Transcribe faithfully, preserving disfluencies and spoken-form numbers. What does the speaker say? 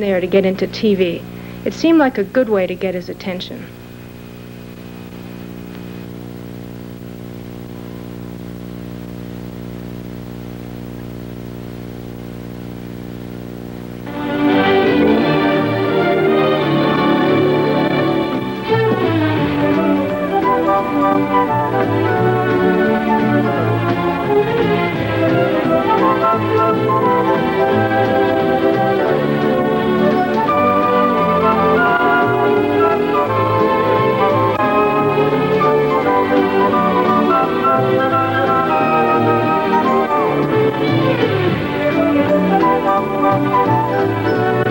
there to get into T V. It seemed like a good way to get his attention. Thank you.